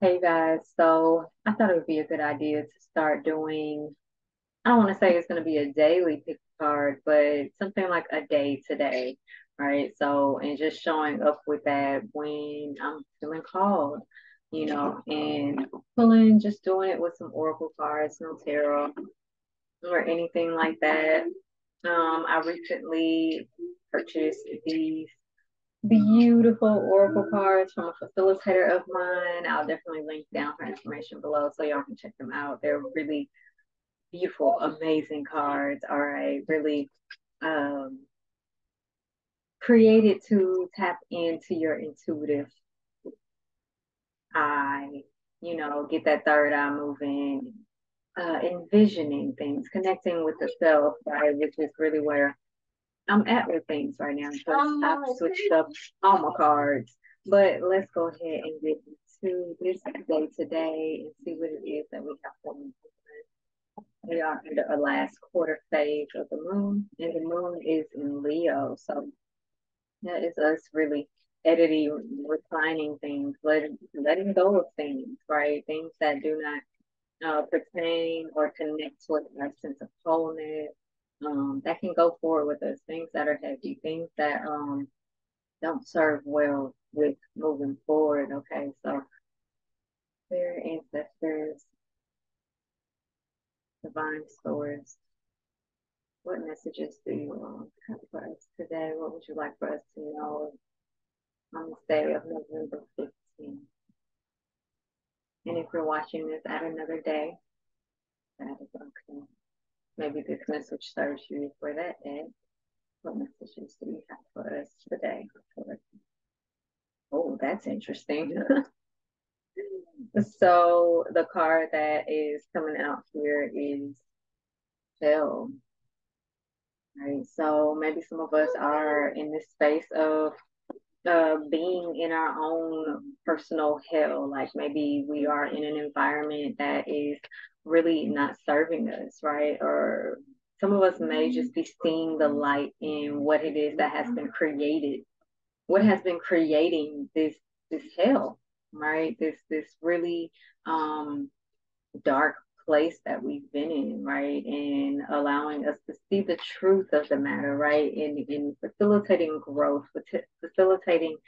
Hey guys, so I thought it would be a good idea to start doing, I don't want to say it's going to be a daily pick card, but something like a day today, right? So, and just showing up with that when I'm feeling called, and pulling, just doing it with some oracle cards, no tarot or anything like that. I recently purchased these beautiful oracle cards from a facilitator of mine. I'll definitely link down her information below so y'all can check them out. They're really beautiful, amazing cards. All right, really created to tap into your intuitive eye, get that third eye moving, envisioning things, connecting with the self, right, which is really where I'm at with things right now because I've switched up all my cards. But let's go ahead and get into this day today and see what it is that we have going on. We are under a last quarter phase of the moon, and the moon is in Leo. So that is us really editing, refining things, letting go of things, right? Things that do not pertain or connect with our sense of wholeness. That can go forward with us, things that are heavy, things that don't serve well with moving forward. Okay, so their ancestors, divine source, what messages do you have for us today? What would you like for us to know on this day of November 15th? And if you're watching this at another day, that is okay. Maybe this message serves you for that day. What messages do you have for us today? Oh, that's interesting. So the card that is coming out here is Hell. Right. So maybe some of us are in this space of being in our own personal hell. Like maybe we are in an environment that is really not serving us, right? Or some of us may just be seeing the light in what it is that has been created, what has been creating this hell, right? This really dark place that we've been in, right? And allowing us to see the truth of the matter, right? In facilitating growth, facilitating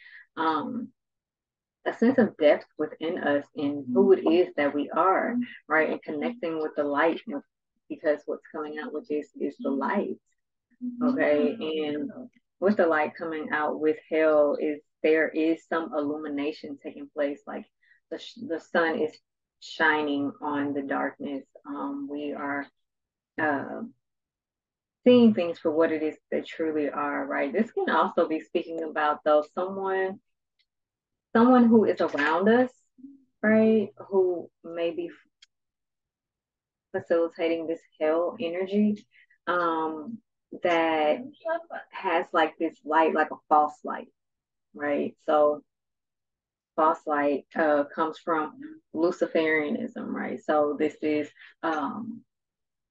a sense of depth within us in who it is that we are, right? And connecting with the light, because what's coming out with this is the light, okay? And with the light coming out with Hell is there is some illumination taking place, like the sun is shining on the darkness. We are seeing things for what it is they truly are, right? This can also be speaking about, though, someone who is around us, right, who may be facilitating this hell energy that has like this light, like a false light, right? So false light comes from Luciferianism, right? So this is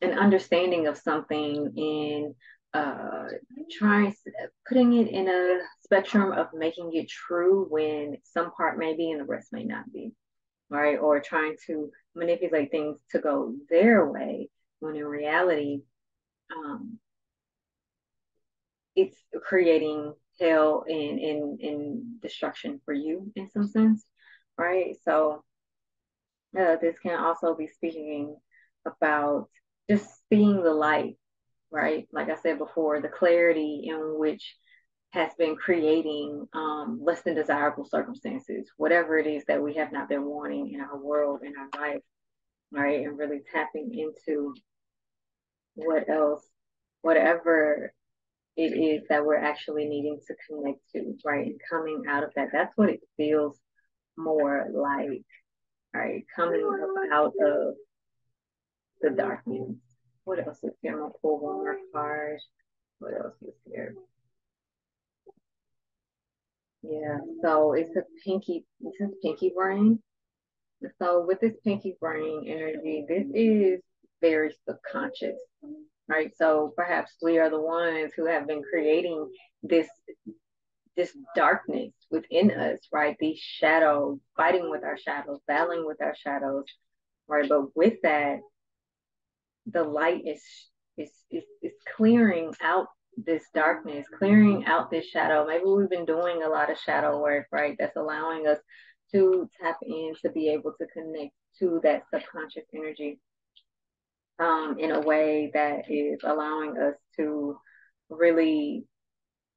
an understanding of something in putting it in a spectrum of making it true when some part may be and the rest may not be, right? Or trying to manipulate things to go their way when in reality it's creating hell and destruction for you in some sense, right? So this can also be speaking about just seeing the light, right? Like I said before, the clarity in which has been creating less than desirable circumstances, whatever it is that we have not been wanting in our world, in our life, right? And really tapping into whatever it is that we're actually needing to connect to, right? And coming out of that, that's what it feels more like, right? Coming out of the darkness. What else is here? I'm going to pull one more card. What else is here? Yeah, so this is pinky brain. So with this pinky brain energy, this is very subconscious, right? So perhaps we are the ones who have been creating this this darkness within us, right? These shadows, fighting with our shadows, battling with our shadows, right? But with that, the light is clearing out this darkness, clearing out this shadow. Maybe we've been doing a lot of shadow work, right? That's allowing us to tap in, to be able to connect to that subconscious energy in a way that is allowing us to really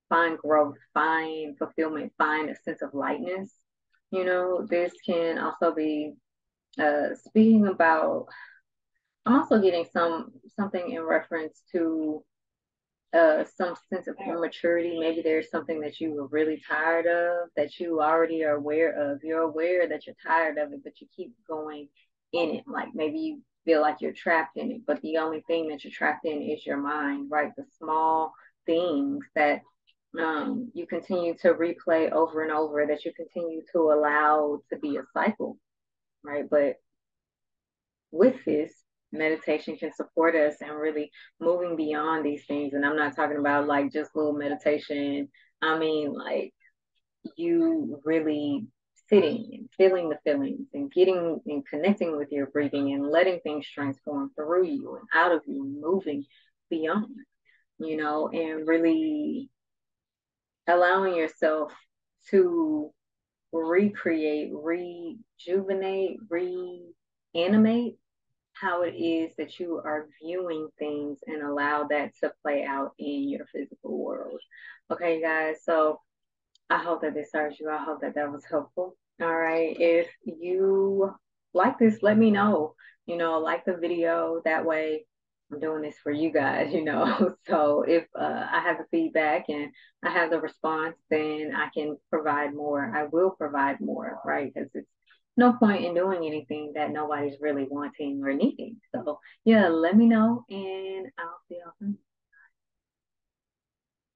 find growth, find fulfillment, find a sense of lightness. You know, this can also be speaking about, I'm also getting something in reference to some sense of immaturity. Maybe there's something that you were really tired of that you already are aware of. You're aware that you're tired of it, but you keep going in it. Like maybe you feel like you're trapped in it, but the only thing that you're trapped in is your mind, right? The small things that you continue to replay over and over, that you continue to allow to be a cycle, right? But with this, meditation can support us and really moving beyond these things. And I'm not talking about like just little meditation. I mean, like you really sitting and feeling the feelings and getting and connecting with your breathing and letting things transform through you and out of you, moving beyond, you know, and really allowing yourself to recreate, rejuvenate, reanimate how it is that you are viewing things, and allow that to play out in your physical world. Okay, guys, so I hope that this serves you. I hope that that was helpful. All right, if you like this, let me know. You know, like the video. That way I'm doing this for you guys, you know. So if I have the feedback and I have the response, then I can provide more. I will provide more, right? Because it's no point in doing anything that nobody's really wanting or needing. So yeah, let me know and I'll